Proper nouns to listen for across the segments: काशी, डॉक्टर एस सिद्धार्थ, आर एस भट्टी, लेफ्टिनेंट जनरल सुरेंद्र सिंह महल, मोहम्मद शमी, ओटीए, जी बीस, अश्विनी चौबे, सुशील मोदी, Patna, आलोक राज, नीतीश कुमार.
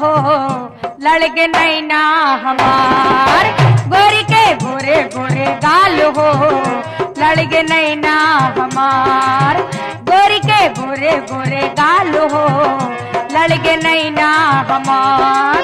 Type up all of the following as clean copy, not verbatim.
हो लड़के नैना हमार, गोरी के भूरे भूरे गाल हो लड़के नैना हमार, गोरी के भूरे भूरे गाल हो लड़के नैना हमार।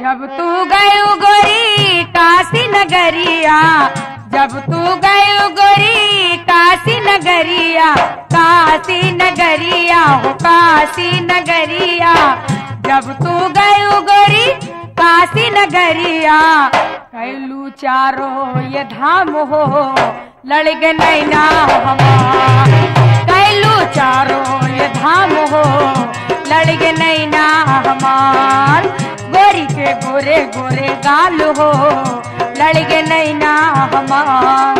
जब तू गयो गोरी काशी नगरिया, काशी नगरिया हो काशी नगरिया, जब तू गयो गोरी काशी नगरिया, कैलू चारो ये धाम हो लड़के नैना हमार, कैलू चारो ये धाम हो लड़के नैना हमार, गोरी के गोरे गोरे गाल हो लड़के नैना हमार।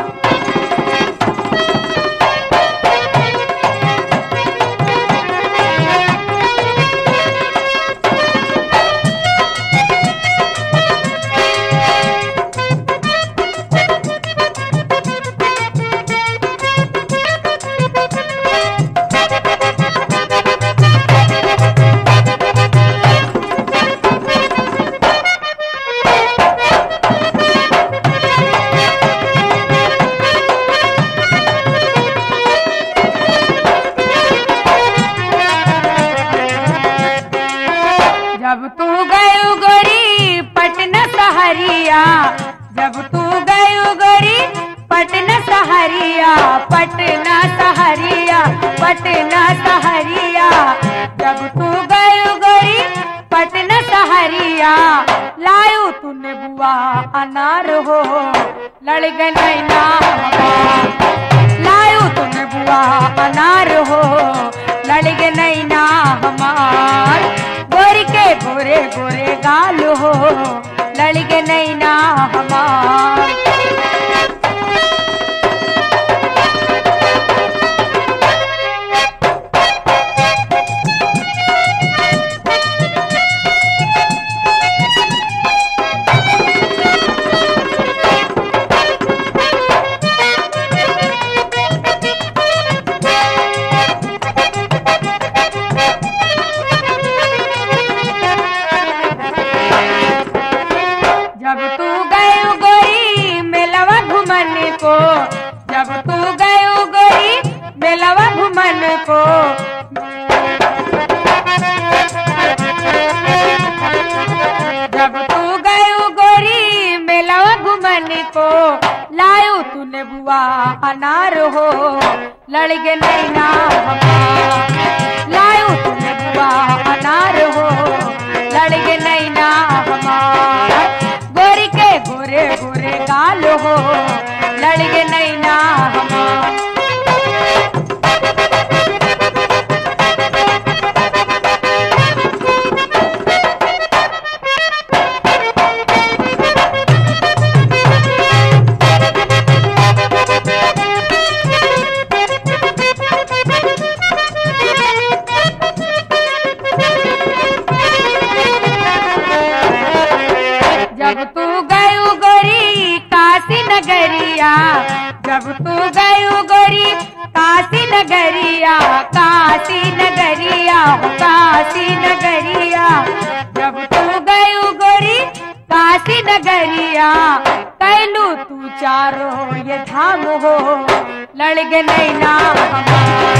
जब तू गयो गोरी पटना सहरिया, जब तू गयो गोरी पटना सहरिया, पटना सहरिया, पटना सहरिया, जब तू गयो गोरी पटना सहरिया, लायो तूने बुआ अनार हो लड़के नैना हमार, लायो तूने बुआ अनार हो लड़के नैना हमार, गोरी के गोरे गोरे गाल हो लड़के नैना हमार। जब तू गयो गोरी मेलावा घूमने को, जब तू गयो गोरी मेलावा घूमने को, जब तू गयो गोरी मेलावा घूमने को, लायो तूने बुआ अनार हो लड़के नैना हमार, लायो तूने बुआ अनार हो लड़के नैना हमार, गोरे गोरे गाल हो लड़के नैना हमार। जब तू गयो गोरी काशी नगरिया, काशी नगरिया हो काशी नगरिया, जब तू गयो गोरी काशी नगरिया, कैलू तू चारो ये धाम हो लड़के नैना हमार,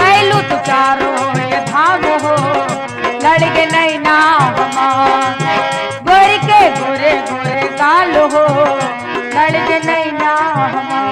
कैलू तू चारो ये धाम हो लड़के नैना हमार, गोरी के गोरे गोरे गाल हो लड़के नैना हमार।